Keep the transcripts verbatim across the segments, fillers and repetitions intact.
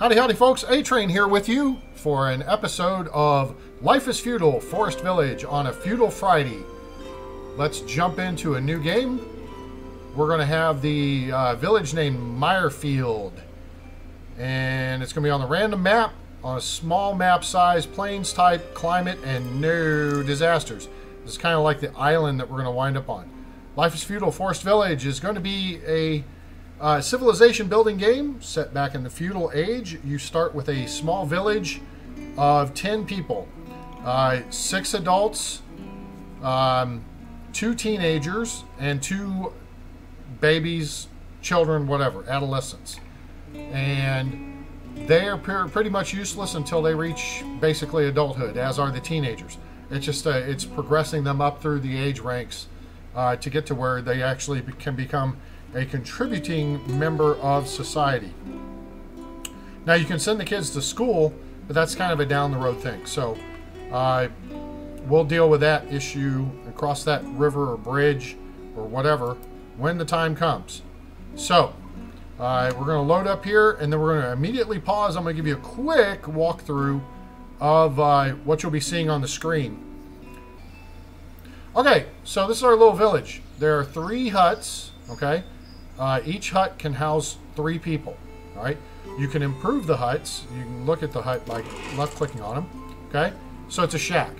Howdy, howdy, folks. A-Train here with you for an episode of Life is Feudal, Forest Village on a Feudal Friday. Let's jump into a new game. We're going to have the uh, village named Meyerfield. And it's going to be on the random map, on a small map size, plains type, climate, and no disasters. This is kind of like the island that we're going to wind up on. Life is Feudal, Forest Village is going to be a Uh, civilization building game set back in the feudal age. You start with a small village of ten people, uh, six adults, um, two teenagers, and two babies, children, whatever, adolescents. And they are pretty much useless until they reach basically adulthood, as are the teenagers. It's just uh, it's progressing them up through the age ranks uh, to get to where they actually can become a contributing member of society. Now you can send the kids to school, but that's kind of a down the road thing. So uh, we'll deal with that issue across that river or bridge or whatever when the time comes. So uh, we're going to load up here and then we're going to immediately pause. I'm going to give you a quick walkthrough of uh, what you'll be seeing on the screen. Okay, so this is our little village. There are three huts, okay? Uh, each hut can house three people, all right? You can improve the huts. You can look at the hut by left-clicking on them, okay? So it's a shack.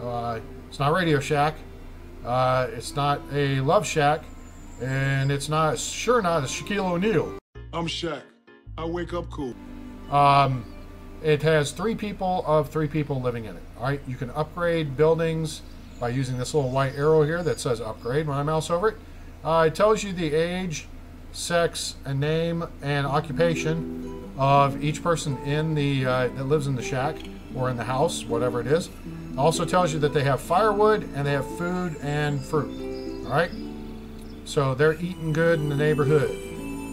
Uh, it's not a Radio Shack. Uh, it's not a Love Shack. And it's not, sure not, a Shaquille O'Neal. I'm Shaq. I wake up cool. Um, it has three people of three people living in it, all right? You can upgrade buildings by using this little white arrow here that says upgrade. When I mouse over it, Uh, it tells you the age, sex, and name, and occupation of each person in the uh, that lives in the shack or in the house, whatever it is. It also tells you that they have firewood and they have food and fruit. All right, so they're eating good in the neighborhood.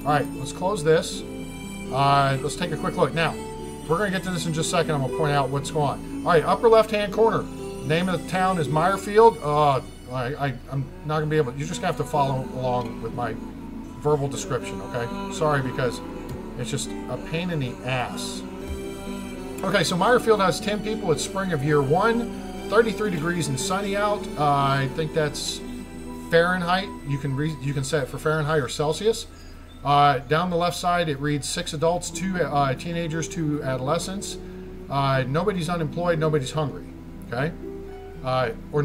All right, let's close this. Uh, let's take a quick look. Now, we're going to get to this in just a second. I'm going to point out what's going on. All right, upper left-hand corner. Name of the town is Meyerfield. Uh, I, I, I'm not going to be able to, you're just going to have to follow along with my verbal description, okay? Sorry, because it's just a pain in the ass. Okay, so Meyerfield has ten people. It's spring of year one, thirty-three degrees and sunny out. Uh, I think that's Fahrenheit. You can, re you can set it for Fahrenheit or Celsius. Uh, down the left side, it reads six adults, two uh, teenagers, two adolescents. Uh, nobody's unemployed, nobody's hungry, okay? Uh, or...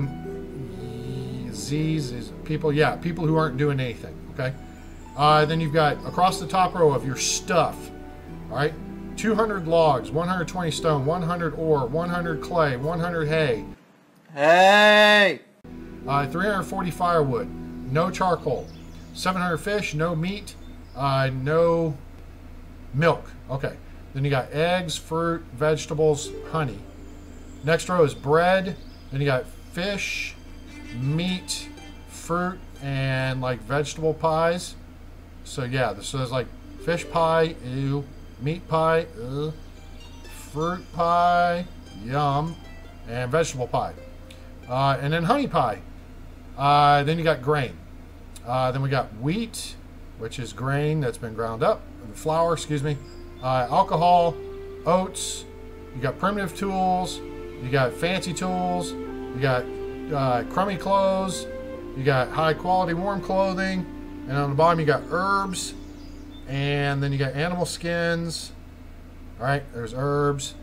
Z's is people, yeah, people who aren't doing anything, okay? Uh, then you've got across the top row of your stuff, all right? two hundred logs, one hundred twenty stone, one hundred ore, one hundred clay, one hundred hay. Hey! Uh, three hundred forty firewood, no charcoal. seven hundred fish, no meat, uh, no milk, okay. Then you got eggs, fruit, vegetables, honey. Next row is bread, then you got fish, meat, fruit, and like vegetable pies. So yeah, this is like fish pie, ew, meat pie, ew, fruit pie, yum, and vegetable pie, uh, and then honey pie. Uh, then you got grain. Uh, then we got wheat, which is grain that's been ground up, flour, excuse me, uh, alcohol, oats. You got primitive tools, you got fancy tools, you got Uh, crummy clothes, you got high quality warm clothing, and on the bottom you got herbs, and then you got animal skins. All right, there's herbs,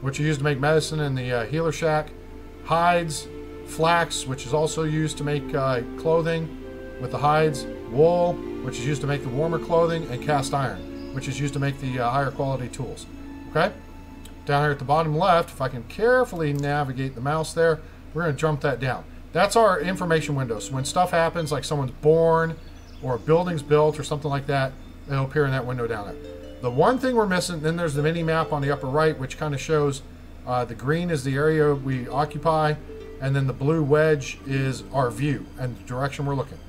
which are used to make medicine in the uh, healer shack, hides, flax, which is also used to make uh, clothing with the hides, wool, which is used to make the warmer clothing, and cast iron, which is used to make the uh, higher quality tools. Okay, down here at the bottom left, if I can carefully navigate the mouse there, we're going to jump that down. That's our information window. So when stuff happens, like someone's born or a building's built or something like that, it'll appear in that window down there. The one thing we're missing, then there's the mini map on the upper right, which kind of shows uh, the green is the area we occupy, and then the blue wedge is our view and the direction we're looking.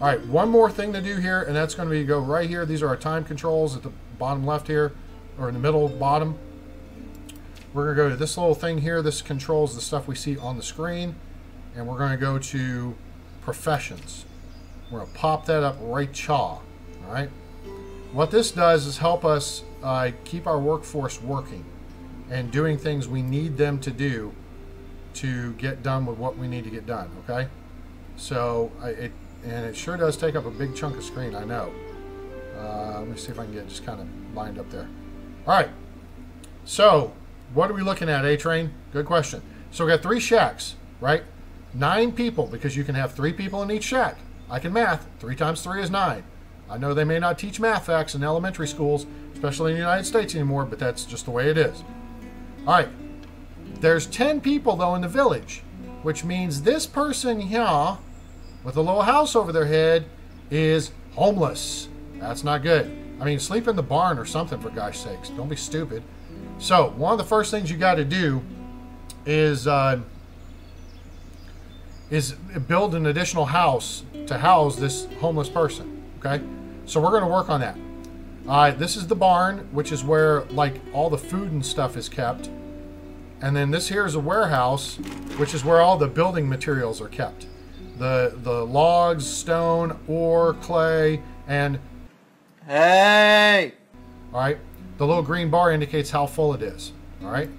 All right, one more thing to do here, and that's going to be go right here. These are our time controls at the bottom left here, or in the middle bottom. We're going to go to this little thing here. This controls the stuff we see on the screen. And we're going to go to professions. We're going to pop that up right chaw. All right. What this does is help us uh, keep our workforce working and doing things we need them to do to get done with what we need to get done, okay? So, I, it, and it sure does take up a big chunk of screen, I know. Uh, let me see if I can get just kind of lined up there. All right, so what are we looking at, A-Train? Good question. So we got three shacks, right? Nine people, because you can have three people in each shack. I can math, three times three is nine. I know they may not teach math facts in elementary schools, especially in the United States anymore, but that's just the way it is. All right, there's ten people though in the village, which means this person here with a little house over their head is homeless. That's not good. I mean, sleep in the barn or something, for gosh sakes. Don't be stupid. So one of the first things you got to do is uh, is build an additional house to house this homeless person, okay? So we're gonna work on that. Uh, this is the barn, which is where like all the food and stuff is kept. And then this here is a warehouse, which is where all the building materials are kept. The, the logs, stone, ore, clay, and... Hey! All right, the little green bar indicates how full it is, all right?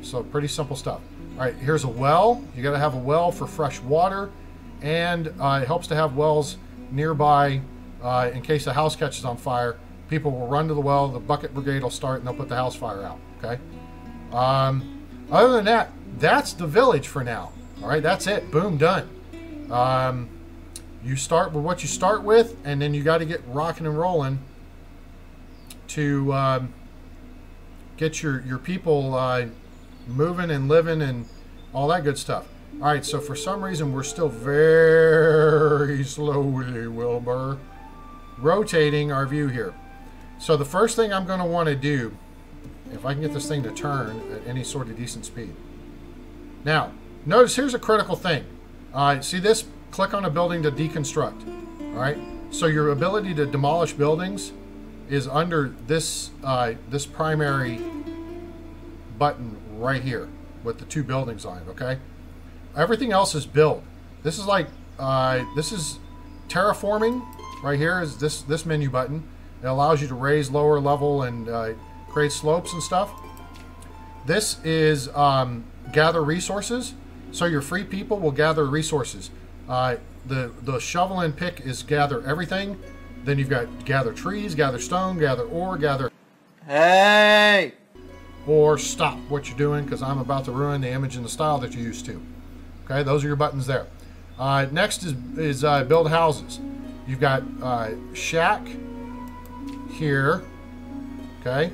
So pretty simple stuff. All right, here's a well. You gotta have a well for fresh water, and uh, it helps to have wells nearby uh, in case the house catches on fire. People will run to the well, the bucket brigade will start, and they'll put the house fire out, okay? Um, other than that, that's the village for now, all right? That's it, boom, done. Um, you start with what you start with, and then you gotta get rocking and rolling to um, get your, your people uh, moving and living and all that good stuff. All right, so for some reason, we're still very slowly, Wilbur, rotating our view here. So the first thing I'm gonna wanna do, if I can get this thing to turn at any sort of decent speed. Now, notice here's a critical thing. Uh, see this? Click on a building to deconstruct, all right? So your ability to demolish buildings is under this, uh, this primary button right here with the two buildings on it, okay? Everything else is build. This is like, uh, this is terraforming. Right here is this, this menu button. It allows you to raise lower level and uh, create slopes and stuff. This is um, gather resources. So your free people will gather resources. Uh, the, the shovel and pick is gather everything. Then you've got gather trees, gather stone, gather ore, gather... Hey! Or stop what you're doing, because I'm about to ruin the image and the style that you're used to. Okay, those are your buttons there. Uh, next is, is uh, build houses. You've got uh, shack here, okay?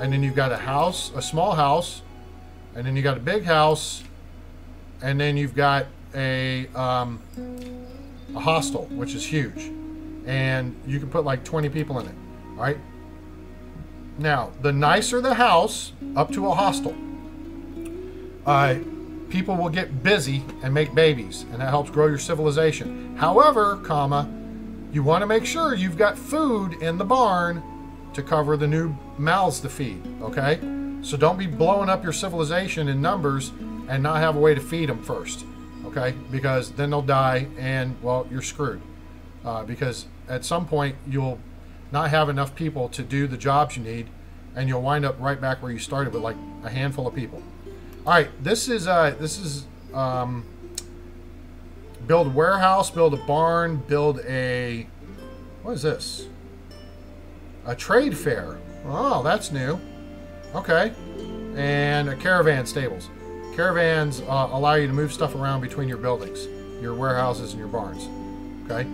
And then you've got a house, a small house, and then you got a big house, and then you've got a, um, a hostel, which is huge. And you can put like twenty people in it, all right? Now, the nicer the house, up to a hostel, uh, people will get busy and make babies, and that helps grow your civilization. However, comma, you want to make sure you've got food in the barn to cover the new mouths to feed, okay? So don't be blowing up your civilization in numbers and not have a way to feed them first, okay? Because then they'll die and, well, you're screwed. Uh, because at some point you'll not have enough people to do the jobs you need, and you'll wind up right back where you started with like a handful of people. All right, this is uh, this is um, build a warehouse, build a barn, build a, what is this? A trade fair. Oh, that's new. Okay, and a caravan stables. Caravans uh, allow you to move stuff around between your buildings, your warehouses, and your barns. Okay.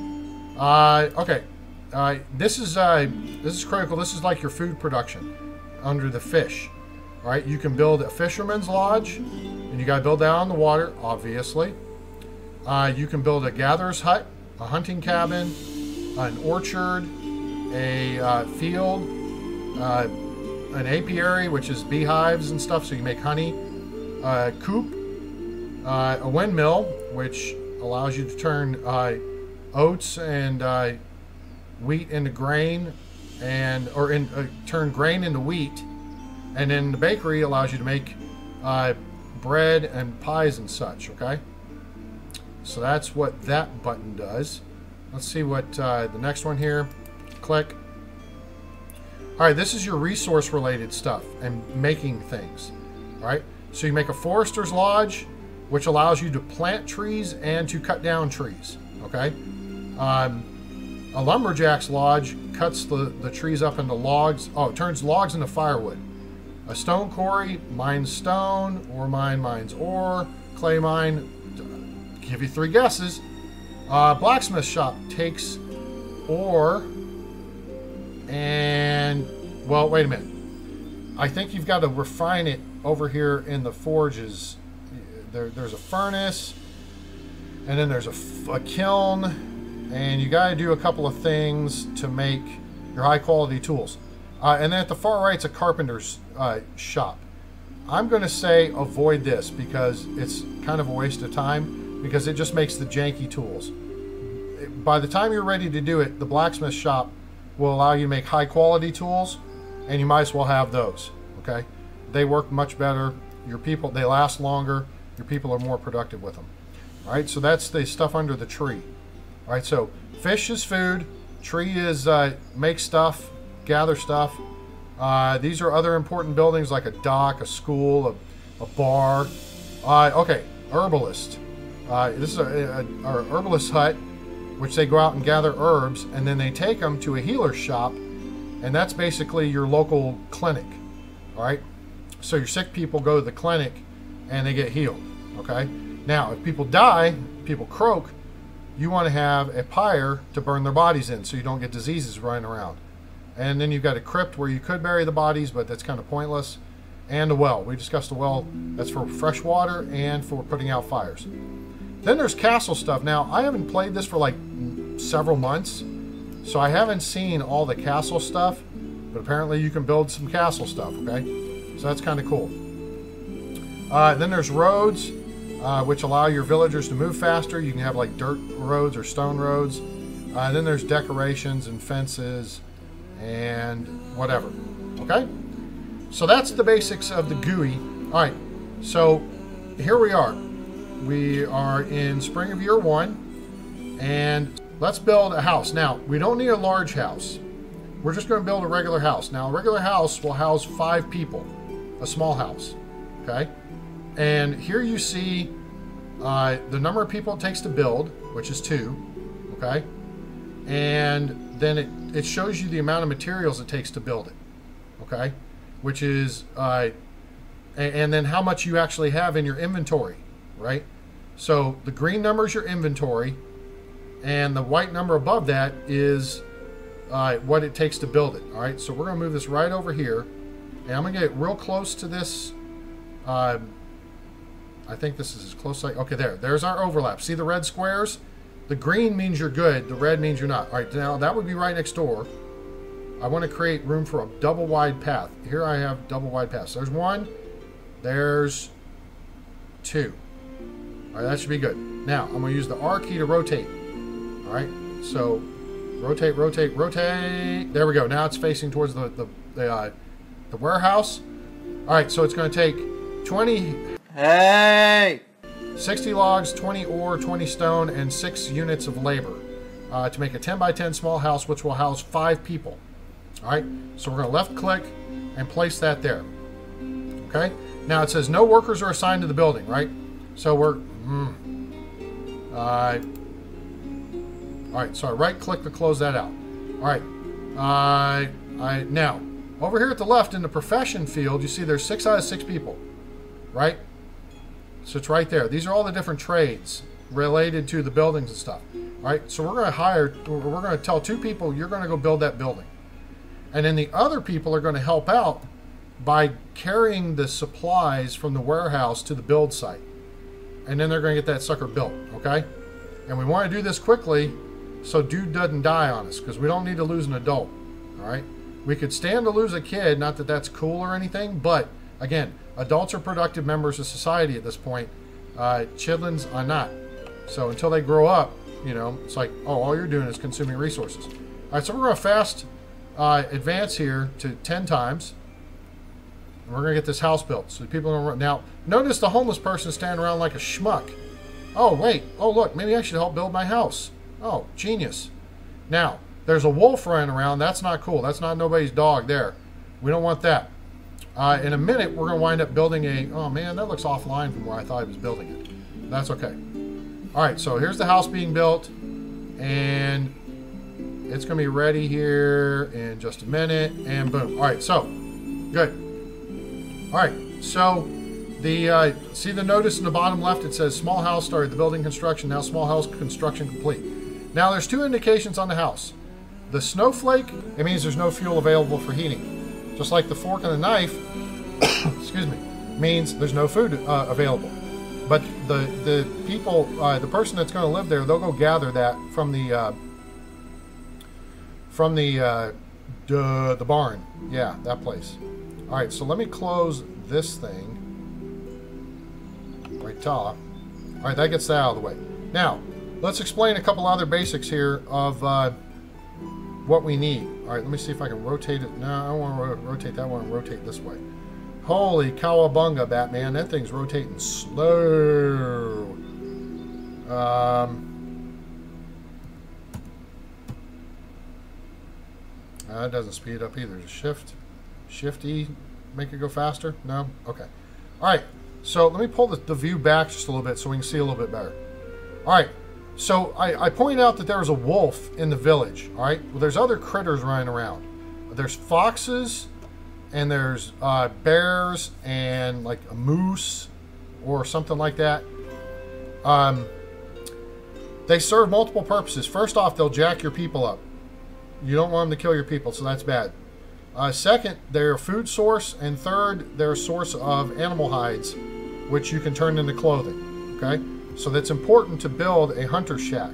Uh, okay. Uh, this is uh, this is critical. This is like your food production under the fish, right? You can build a fisherman's lodge, and you got to build that on the water, obviously. Uh, you can build a gatherer's hut, a hunting cabin, an orchard, a uh, field, uh, an apiary, which is beehives and stuff, so you make honey, a coop, uh, a windmill, which allows you to turn uh, oats and uh, wheat into grain, and or in, uh, turn grain into wheat, and then the bakery allows you to make uh, bread and pies and such, okay? So that's what that button does. Let's see what uh, the next one here, click. All right, this is your resource related stuff and making things. All right, so you make a forester's lodge, which allows you to plant trees and to cut down trees. Okay, um, a lumberjack's lodge cuts the, the trees up into logs. Oh, it turns logs into firewood. A stone quarry, mines stone, ore mine, mines ore, clay mine. Give you three guesses. Uh, blacksmith shop takes ore and, well, wait a minute. I think you've got to refine it over here in the forges. There, there's a furnace, and then there's a, a kiln, and you got to do a couple of things to make your high-quality tools. Uh, and then at the far right's a carpenter's uh, shop. I'm going to say avoid this because it's kind of a waste of time because it just makes the janky tools. By the time you're ready to do it, the blacksmith shop will allow you to make high-quality tools, and you might as well have those. Okay, they work much better. Your people, they last longer. Your people are more productive with them. All right, so that's the stuff under the tree. All right, so fish is food, tree is uh, make stuff, gather stuff. Uh, these are other important buildings like a dock, a school, a, a bar. Uh, okay, herbalist. Uh, this is a, a, a herbalist hut, which they go out and gather herbs, and then they take them to a healer's shop, and that's basically your local clinic. All right, so your sick people go to the clinic, and they get healed. Okay, now if people die, people croak, you want to have a pyre to burn their bodies in, so you don't get diseases running around. And then you've got a crypt where you could bury the bodies, but that's kind of pointless. And a well. We discussed the well. That's for fresh water and for putting out fires. Then there's castle stuff. Now, I haven't played this for like several months, so I haven't seen all the castle stuff, but apparently you can build some castle stuff, okay? So that's kind of cool. Uh, then there's roads, uh, which allow your villagers to move faster. You can have like dirt roads or stone roads. Uh, then there's decorations and fences and whatever, okay? So that's the basics of the G U I. All right, so here we are. We are in spring of year one, and let's build a house. Now, we don't need a large house. We're just going to build a regular house. Now, a regular house will house five people, a small house, okay? And here you see uh, the number of people it takes to build, which is two, okay? And then it, it shows you the amount of materials it takes to build it, okay? Which is, uh, and, and then how much you actually have in your inventory, right? So the green number is your inventory, and the white number above that is uh, what it takes to build it. All right, so we're going to move this right over here, and I'm going to get real close to this. Uh, I think this is as close as I, okay, there. There's our overlap. See the red squares? The green means you're good. The red means you're not. All right, now that would be right next door. I want to create room for a double-wide path. Here I have double-wide paths. There's one. There's two. All right, that should be good. Now, I'm going to use the R key to rotate. All right, so rotate, rotate, rotate. There we go. Now it's facing towards the, the, the, uh, the warehouse. All right, so it's going to take twenty... Hey! sixty logs, twenty ore, twenty stone, and six units of labor uh, to make a ten by ten small house, which will house five people. All right, so we're going to left-click and place that there. Okay? Now, it says no workers are assigned to the building, right? So we're... Mm. Uh, Alright, so I right-click to close that out. Alright, uh, I, now, over here at the left in the profession field, you see there's six out of six people, right? So it's right there. These are all the different trades related to the buildings and stuff. Alright, so we're going to hire, we're going to tell two people, you're going to go build that building. And then the other people are going to help out by carrying the supplies from the warehouse to the build site. And then they're going to get that sucker built, okay? And we want to do this quickly so dude doesn't die on us, because we don't need to lose an adult, all right? We could stand to lose a kid, not that that's cool or anything, but again, adults are productive members of society at this point. Uh, childrens are not. So until they grow up, you know, it's like, oh, all you're doing is consuming resources. All right, so we're going to fast uh, advance here to ten times. We're going to get this house built. So people are going to run. Now, notice the homeless person standing around like a schmuck. Oh, wait. Oh, look. Maybe I should help build my house. Oh, genius. Now, There's a wolf running around. That's not cool. That's not nobody's dog there. We don't want that. Uh, in a minute, we're going to wind up building a... Oh, man, that looks offline from where I thought I was building it. That's okay. All right, so here's the house being built. And it's going to be ready here in just a minute. And boom. All right, so good. All right, so the uh, see the notice in the bottom left? It says, small house started. The building construction. Now small house construction complete. Now, there's two indications on the house. The snowflake, it means there's no fuel available for heating. Just like the fork and the knife, excuse me, means there's no food uh, available. But the the people, uh, the person that's going to live there, they'll go gather that from the uh, from the uh, duh, the barn. Yeah, that place. All right, so let me close this thing right top. All right, that gets that out of the way. Now, let's explain a couple other basics here of uh, what we need. All right, let me see if I can rotate it. No, I don't want to ro rotate that one. Rotate this way. Holy cowabunga, Batman. That thing's rotating slow. Um, that doesn't speed up either. Shift. Shift E. Make it go faster? No? Okay. All right. So let me pull the, the view back just a little bit so we can see a little bit better. All right. So I, I point out that there was a wolf in the village, all right? Well, there's other critters running around. There's foxes, and there's uh, bears, and like a moose or something like that. Um, they serve multiple purposes. First off, they'll jack your people up. You don't want them to kill your people, so that's bad. Uh, second, they're a food source. And third, they're a source of animal hides, which you can turn into clothing, okay? So that's important to build a hunter's shack,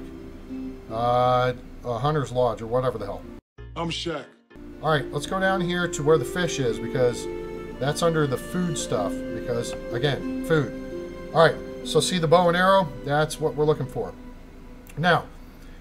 uh, a hunter's lodge, or whatever the hell. I'm Shaq. All right, let's go down here to where the fish is, because that's under the food stuff, because, again, food. All right, so see the bow and arrow? That's what we're looking for. Now,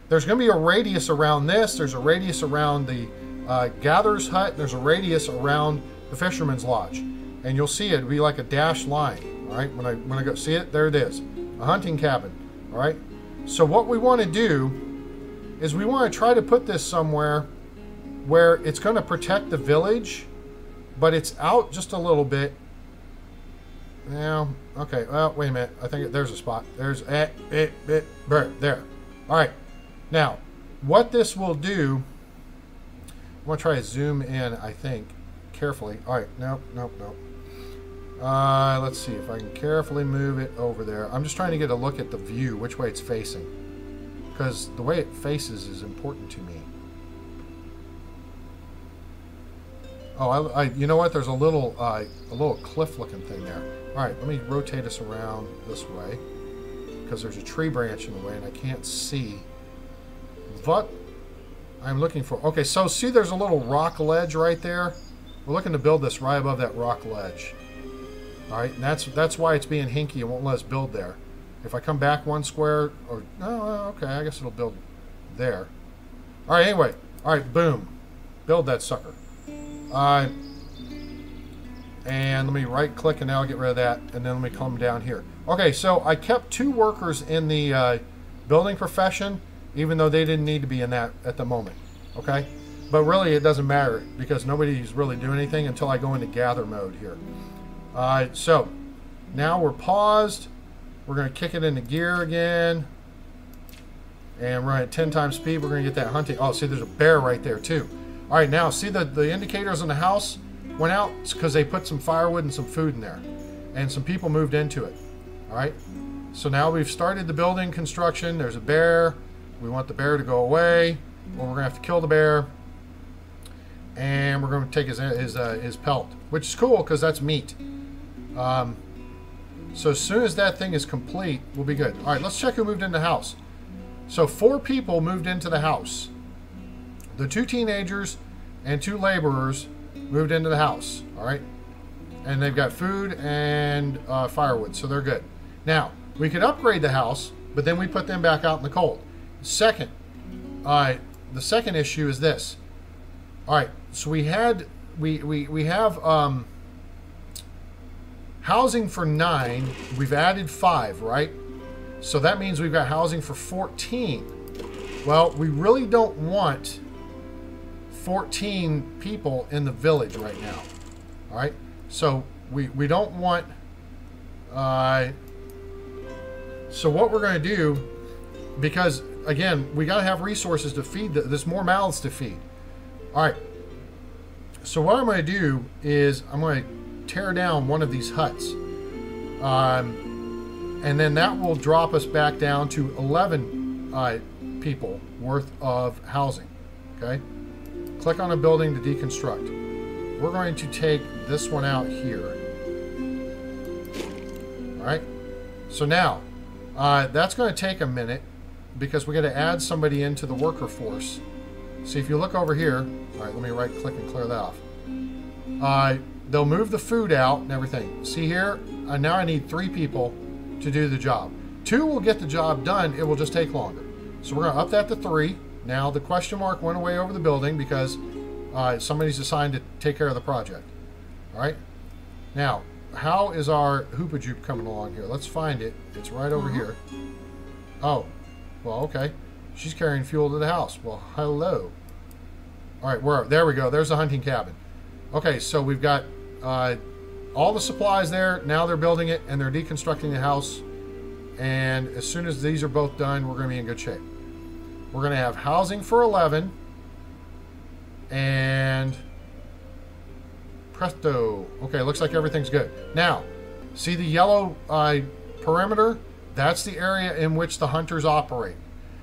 there's going to be a radius around this. There's a radius around the uh, gatherer's hut. There's a radius around the fisherman's lodge. And you'll see it. It'll be like a dashed line, all right? When I, when I go see it, there it is. A hunting cabin, all right? So what we want to do is we want to try to put this somewhere where it's going to protect the village, but it's out just a little bit. Now, okay, well, wait a minute. I think there's a spot. There's a, a, a, a, there. All right. Now, what this will do, I'm going to try to zoom in, I think, carefully. All right, nope, nope, nope. Uh, let's see if I can carefully move it over there. I'm just trying to get a look at the view, which way it's facing, because the way it faces is important to me. Oh, I, I, you know what? There's a little, uh, a little cliff-looking thing there. All right, let me rotate us around this way, because there's a tree branch in the way, and I can't see what I'm looking for. Okay, so see, there's a little rock ledge right there. We're looking to build this right above that rock ledge. All right, and that's that's why it's being hinky. It won't let us build there. If I come back one square, or oh, okay, I guess it'll build there. All right, anyway, all right, boom, build that sucker. Uh, and let me right-click, and now I'll get rid of that, and then let me come down here. Okay, so I kept two workers in the uh, building profession, even though they didn't need to be in that at the moment. Okay, but really it doesn't matter because nobody's really doing anything until I go into gather mode here. All right, so now we're paused. We're going to kick it into gear again. And we're at ten times speed. We're going to get that hunting. Oh, see, there's a bear right there, too. All right, now, see the, the indicators in the house went out because they put some firewood and some food in there. And some people moved into it. All right, so now we've started the building construction. There's a bear. We want the bear to go away. Well, we're going to have to kill the bear. And we're going to take his, his, uh, his pelt, which is cool because that's meat. Um, so as soon as that thing is complete, we'll be good. All right, let's check who moved into the house. So four people moved into the house. The two teenagers and two laborers moved into the house, all right? And they've got food and uh, firewood, so they're good. Now, we could upgrade the house, but then we put them back out in the cold. Second, uh, the second issue is this. All right, so we had, we, we, we have... Um, housing for nine, we've added five, right? So that means we've got housing for fourteen. Well, we really don't want fourteen people in the village right now. All right, so we we don't want. Uh, so what we're going to do, because again we got to have resources to feed. The, there's more mouths to feed. All right. So what I'm going to do is I'm going to tear down one of these huts. Um, and then that will drop us back down to eleven uh, people worth of housing. Okay. Click on a building to deconstruct. We're going to take this one out here. All right. So now uh, that's going to take a minute because we're going to add somebody into the worker force. See, if you look over here, all right, let me right click and clear that off. Uh, they'll move the food out and everything. See here, uh, now I need three people to do the job. Two will get the job done, it will just take longer. So we're gonna up that to three. Now the question mark went away over the building because uh, somebody's assigned to take care of the project. All right, now, how is our hoopajoop coming along here? Let's find it, it's right over here. Oh, well, okay. She's carrying fuel to the house. Well, hello. All right, where? There we go. There's the hunting cabin. Okay, so we've got uh, all the supplies there. Now they're building it, and they're deconstructing the house. And as soon as these are both done, we're going to be in good shape. We're going to have housing for eleven. And presto. Okay, looks like everything's good. Now, see the yellow uh, perimeter? That's the area in which the hunters operate.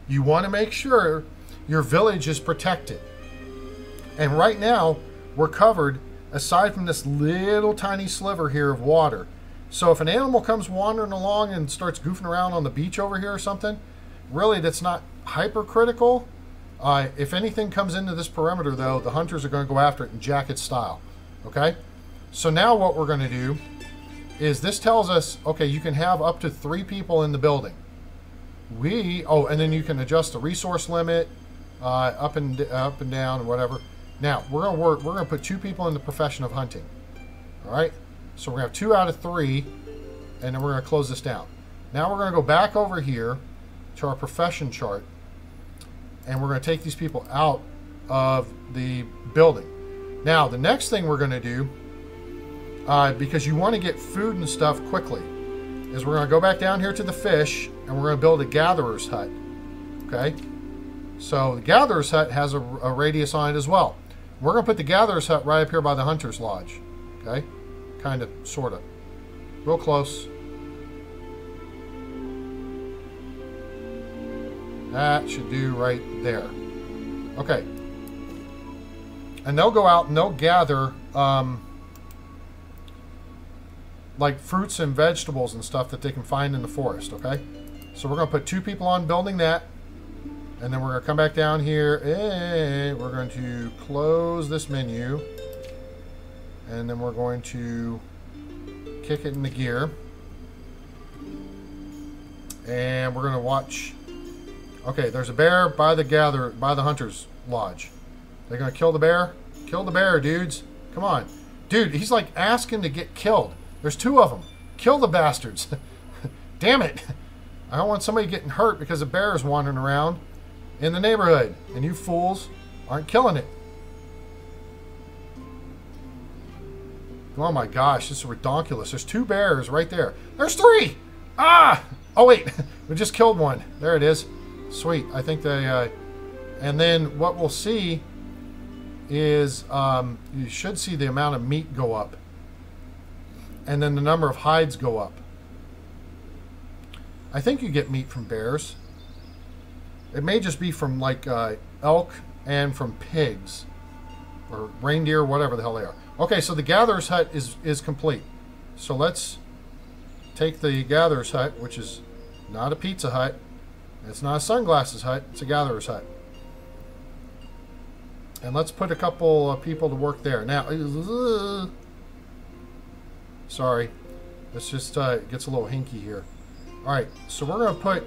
You want to make sure your village is protected. And right now, we're covered, aside from this little tiny sliver here of water. So if an animal comes wandering along and starts goofing around on the beach over here or something, really that's not hypercritical. Uh, if anything comes into this perimeter, though, the hunters are going to go after it in jacket style. Okay? So now what we're going to do is this tells us, okay, you can have up to three people in the building. We oh, and then you can adjust the resource limit uh, up and up and down and whatever. Now we're gonna work. We're gonna put two people in the profession of hunting. All right. So we're gonna have two out of three, and then we're gonna close this down. Now we're gonna go back over here to our profession chart, and we're gonna take these people out of the building. Now the next thing we're gonna do, uh, because you want to get food and stuff quickly, is we're gonna go back down here to the fish. And we're going to build a gatherer's hut. Okay? So the gatherer's hut has a, a radius on it as well. We're going to put the gatherer's hut right up here by the hunter's lodge. Okay? Kind of, sort of. Real close. That should do right there. Okay. And they'll go out and they'll gather um, like fruits and vegetables and stuff that they can find in the forest. Okay? So we're going to put two people on building that. And then we're going to come back down here. And we're going to close this menu. And then we're going to kick it in the gear. And we're going to watch. Okay, there's a bear by the gather by the hunter's lodge. They're going to kill the bear. Kill the bear, dudes. Come on. Dude, he's like asking to get killed. There's two of them. Kill the bastards. Damn it. I don't want somebody getting hurt because a bear is wandering around in the neighborhood. And you fools aren't killing it. Oh my gosh, this is ridiculous. There's two bears right there. There's three! Ah! Oh wait, we just killed one. There it is. Sweet, I think they... Uh... And then what we'll see is um, you should see the amount of meat go up. And then the number of hides go up. I think you get meat from bears. It may just be from like uh, elk and from pigs or reindeer, whatever the hell they are. Okay, so the gatherer's hut is, is complete. So let's take the gatherer's hut, which is not a pizza hut. It's not a sunglasses hut. It's a gatherer's hut. And let's put a couple of people to work there. Now, uh, sorry. This just uh, gets a little hinky here. Alright, so we're going to put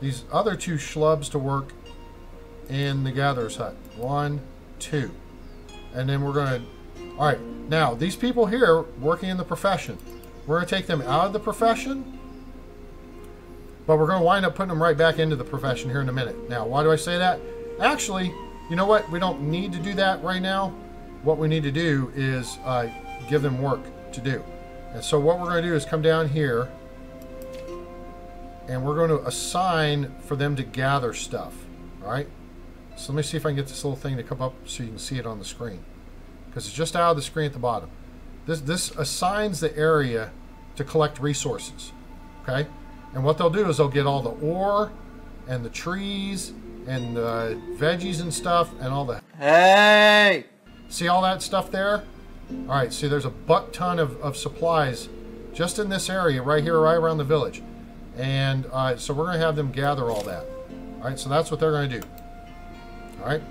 these other two schlubs to work in the gatherer's hut. One, two. And then we're going to... Alright, now these people here working in the profession. We're going to take them out of the profession. But we're going to wind up putting them right back into the profession here in a minute. Now, why do I say that? Actually, you know what? We don't need to do that right now. What we need to do is uh, give them work to do. And so what we're going to do is come down here and we're going to assign for them to gather stuff. All right. So let me see if I can get this little thing to come up so you can see it on the screen, because it's just out of the screen at the bottom. This, this assigns the area to collect resources. Okay. And what they'll do is they'll get all the ore and the trees and the veggies and stuff and all that. Hey! See all that stuff there? All right, see there's a butt ton of, of supplies just in this area right here, right around the village. And uh, so we're going to have them gather all that. All right, so that's what they're going to do. All right.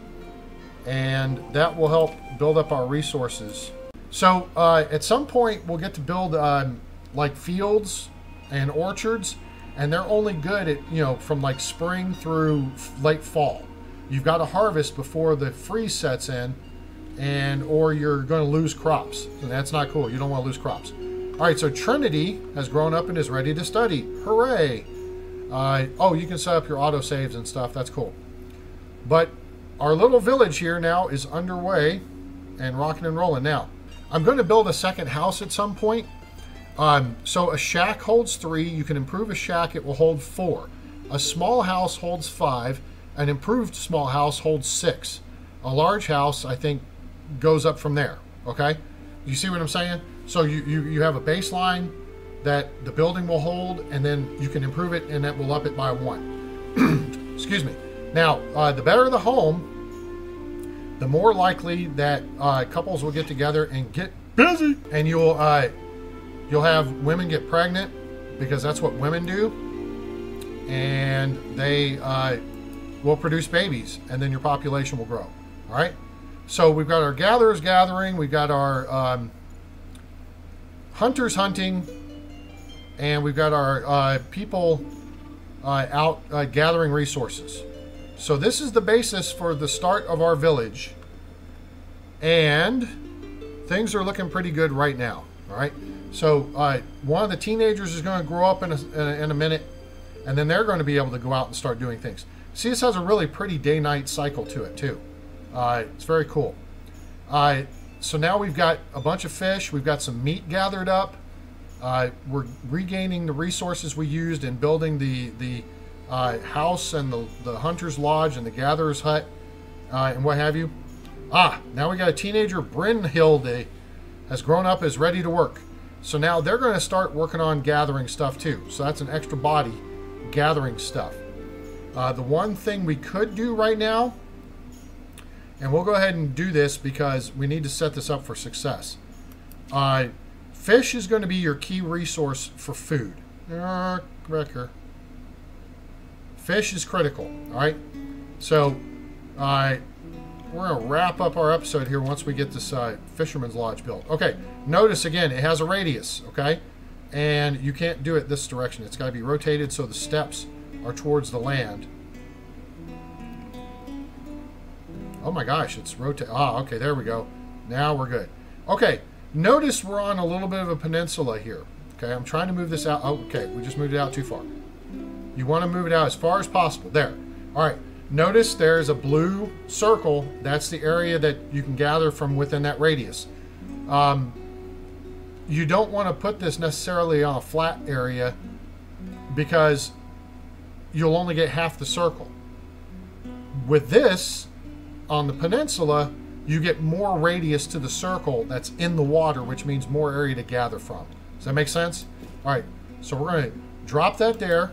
And that will help build up our resources. So uh, at some point, we'll get to build um, like fields and orchards, and they're only good at, you know, from like spring through late fall. You've got to harvest before the freeze sets in, and or you're going to lose crops, and that's not cool. You don't want to lose crops. All right, so Trinity has grown up and is ready to study. Hooray. Uh, oh, you can set up your auto saves and stuff. That's cool. But our little village here now is underway and rocking and rolling. Now I'm going to build a second house at some point. Um, so a shack holds three. You can improve a shack. It will hold four. A small house holds five. An improved small house holds six. A large house, I think, goes up from there. Okay? You see what I'm saying? So you, you, you have a baseline that the building will hold, and then you can improve it, and that will up it by one. Excuse me. Now, uh, the better the home, the more likely that uh, couples will get together and get busy, and you'll... Uh, You'll have women get pregnant, because that's what women do, and they uh, will produce babies, and then your population will grow. All right. So we've got our gatherers gathering, we've got our um, hunters hunting, and we've got our uh, people uh, out uh, gathering resources. So this is the basis for the start of our village, and things are looking pretty good right now. All right. So uh, one of the teenagers is going to grow up in a, in, a, in a minute, and then they're going to be able to go out and start doing things. See, this has a really pretty day-night cycle to it, too. Uh, it's very cool. Uh, so now we've got a bunch of fish. We've got some meat gathered up. Uh, we're regaining the resources we used in building the, the uh, house and the, the hunter's lodge and the gatherer's hut uh, and what have you. Ah, now we got a teenager, Brynhilde, has grown up, is ready to work. So now they're going to start working on gathering stuff too. So that's an extra body gathering stuff. Uh, the one thing we could do right now, and we'll go ahead and do this because we need to set this up for success. Uh, fish is going to be your key resource for food. Uh, wrecker. Fish is critical. All right. So I... Uh, we're going to wrap up our episode here once we get this uh, Fisherman's Lodge built. Okay, notice again, it has a radius, okay? And you can't do it this direction. It's got to be rotated so the steps are towards the land. Oh my gosh, it's rotated. Ah, okay, there we go. Now we're good. Okay, notice we're on a little bit of a peninsula here. Okay, I'm trying to move this out. Oh, okay, we just moved it out too far. You want to move it out as far as possible. There. All right. Notice there's a blue circle. That's the area that you can gather from within that radius. Um, you don't want to put this necessarily on a flat area because you'll only get half the circle. With this, on the peninsula, you get more radius to the circle that's in the water, which means more area to gather from. Does that make sense? All right, so we're going to drop that there.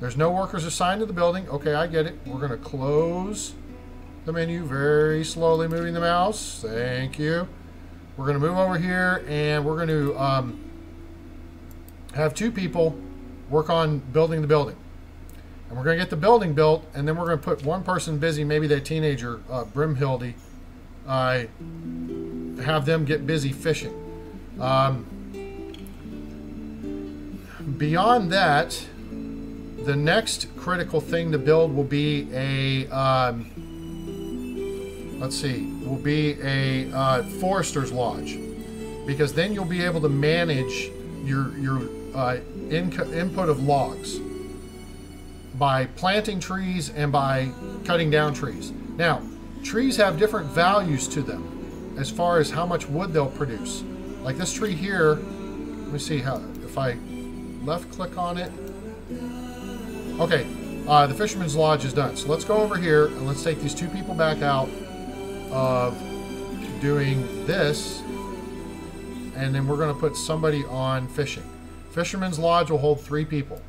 There's no workers assigned to the building. Okay, I get it. We're going to close the menu, very slowly moving the mouse. Thank you. We're going to move over here, and we're going to um, have two people work on building the building. And we're going to get the building built, and then we're going to put one person busy, maybe that teenager, uh, Brynhilde, uh, have them get busy fishing. Um, beyond that... The next critical thing to build will be a, um, let's see, will be a uh, forester's lodge, because then you'll be able to manage your, your uh, input of logs by planting trees and by cutting down trees. Now, Trees have different values to them as far as how much wood they'll produce. Like this tree here, let me see how, if I left click on it. Okay, uh, the Fisherman's Lodge is done. So let's go over here and let's take these two people back out of doing this. And then we're going to put somebody on fishing. Fisherman's Lodge will hold three people.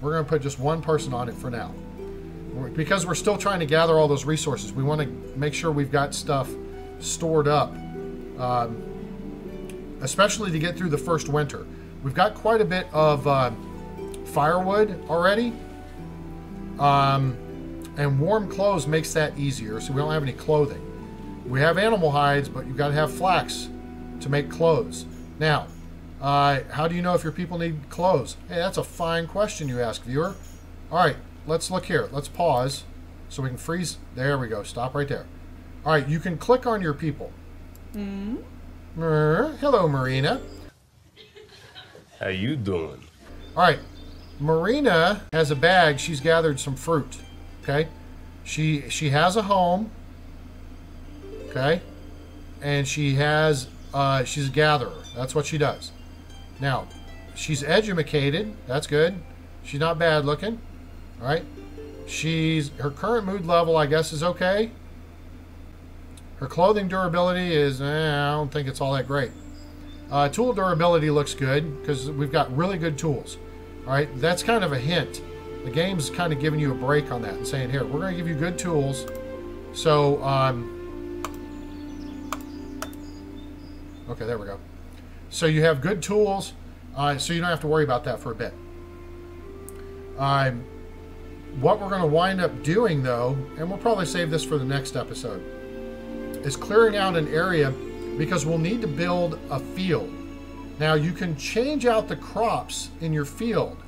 We're going to put just one person on it for now. Because we're still trying to gather all those resources. We want to make sure we've got stuff stored up. Um, especially to get through the first winter. We've got quite a bit of uh, firewood already. Um, and warm clothes makes that easier. So we don't have any clothing. We have animal hides, but you've got to have flax to make clothes. Now, uh, how do you know if your people need clothes? Hey, that's a fine question you ask, viewer. All right, let's look here. Let's pause so we can freeze. There we go. Stop right there. All right, you can click on your people. Mm-hmm. Mer, hello, Marina. How you doing? All right, Marina has a bag. She's gathered some fruit. Okay, she she has a home. Okay, and she has. Uh, she's a gatherer. That's what she does. Now, she's edumacated. That's good. She's not bad looking. All right. She's her current mood level, I guess, is okay. Her clothing durability is, eh, I don't think it's all that great. Uh, tool durability looks good because we've got really good tools. All right. That's kind of a hint. The game's kind of giving you a break on that and saying, here, we're going to give you good tools. So, um... okay, there we go. So you have good tools, uh, so you don't have to worry about that for a bit. Um, what we're going to wind up doing, though, and we'll probably save this for the next episode, is clearing out an area because we'll need to build a field. Now, you can change out the crops in your field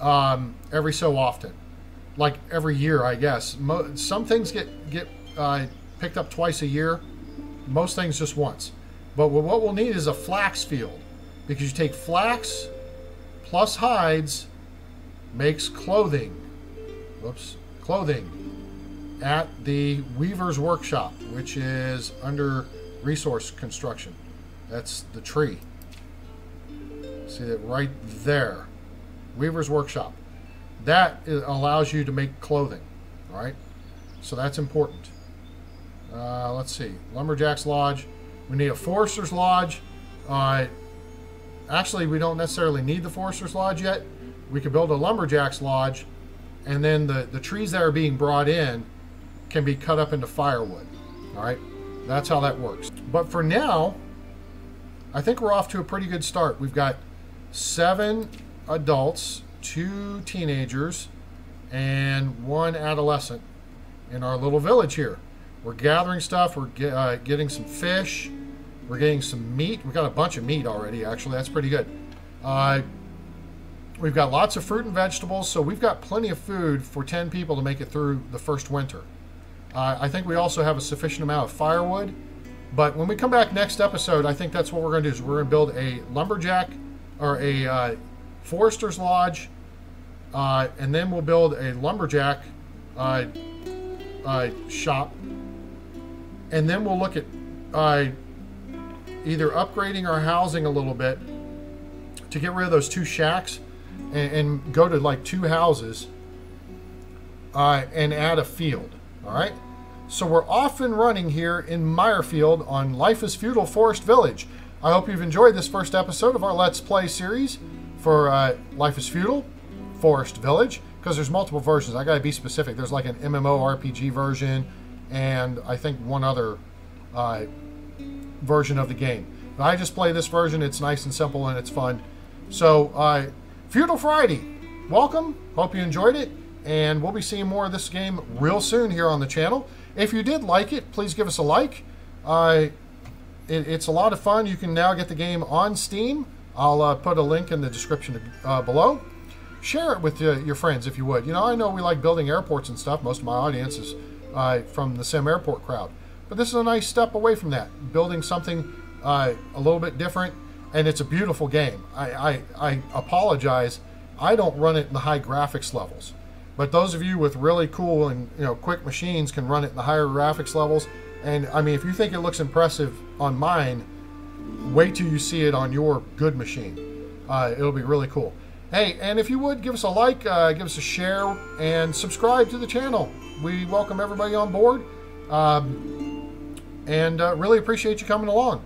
um, every so often. Like every year, I guess. Mo some things get, get uh, picked up twice a year. Most things just once. But what we'll need is a flax field, because you take flax plus hides makes clothing. Whoops, clothing at the Weaver's Workshop, which is under resource construction. That's the tree. See that right there, Weaver's Workshop. That allows you to make clothing. All right, so that's important. Uh, let's see, Lumberjack's Lodge. We need a Forester's Lodge. Uh, actually, we don't necessarily need the Forester's Lodge yet. We could build a Lumberjack's Lodge, and then the, the trees that are being brought in can be cut up into firewood. All right? That's how that works. But for now, I think we're off to a pretty good start. We've got seven adults, two teenagers, and one adolescent in our little village here. We're gathering stuff. We're get, uh, getting some fish. We're getting some meat. We've got a bunch of meat already, actually. That's pretty good. Uh, we've got lots of fruit and vegetables, so we've got plenty of food for ten people to make it through the first winter. Uh, I think we also have a sufficient amount of firewood. But when we come back next episode, I think that's what we're going to do. Is we're going to build a lumberjack or a uh, forester's lodge, uh, and then we'll build a lumberjack uh, uh, shop. And then we'll look at uh, either upgrading our housing a little bit to get rid of those two shacks and, and go to like two houses uh, and add a field. All right. So we're off and running here in Meyerfield on Life is Feudal Forest Village. I hope you've enjoyed this first episode of our Let's Play series for uh, Life is Feudal Forest Village, because there's multiple versions. I got to be specific. There's like an M M O R P G version, and I think one other uh, version of the game. But I just play this version. It's nice and simple, and it's fun. So, uh, Feudal Friday, welcome. Hope you enjoyed it, and we'll be seeing more of this game real soon here on the channel. If you did like it, please give us a like. Uh, it, it's a lot of fun. You can now get the game on Steam. I'll uh, put a link in the description uh, below. Share it with uh, your friends if you would. You know, I know we like building airports and stuff. Most of my audience is... Uh, from the Sim Airport crowd. But this is a nice step away from that, building something uh, a little bit different, and it's a beautiful game. I, I, I apologize. I don't run it in the high graphics levels. But those of you with really cool and you know quick machines can run it in the higher graphics levels. And I mean, if you think it looks impressive on mine, wait till you see it on your good machine. Uh, it'll be really cool. Hey, and if you would, give us a like, uh, give us a share, and subscribe to the channel. We welcome everybody on board, um, and uh, really appreciate you coming along.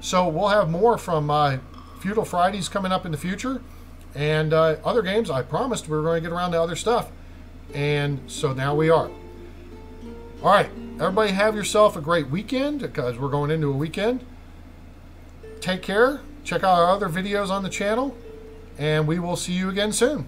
So we'll have more from uh, Feudal Fridays coming up in the future, and uh, other games. I promised we were going to get around to other stuff, and so now we are. All right, everybody have yourself a great weekend, because we're going into a weekend. Take care. Check out our other videos on the channel, and we will see you again soon.